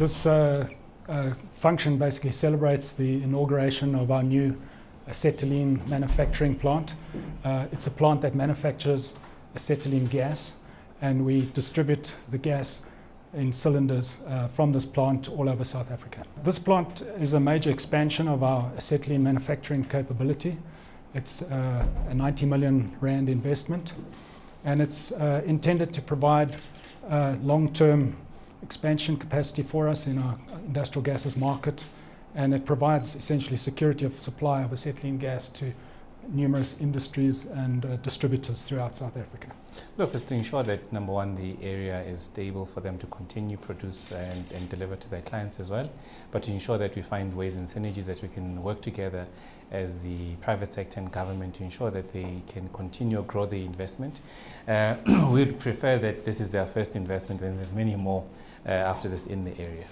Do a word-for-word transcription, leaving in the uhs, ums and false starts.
This uh, uh, function basically celebrates the inauguration of our new acetylene manufacturing plant. Uh, it's a plant that manufactures acetylene gas, and we distribute the gas in cylinders uh, from this plant all over South Africa. This plant is a major expansion of our acetylene manufacturing capability. It's uh, a ninety million rand investment, and it's uh, intended to provide uh, long-term expansion capacity for us in our industrial gases market, and it provides essentially security of supply of acetylene gas to numerous industries and uh, distributors throughout South Africa. Look, it's to ensure that, number one, the area is stable for them to continue produce and, and deliver to their clients as well, but to ensure that we find ways and synergies that we can work together as the private sector and government to ensure that they can continue to grow the investment. Uh, we'd prefer that this is their first investment, and there's many more uh, after this in the area.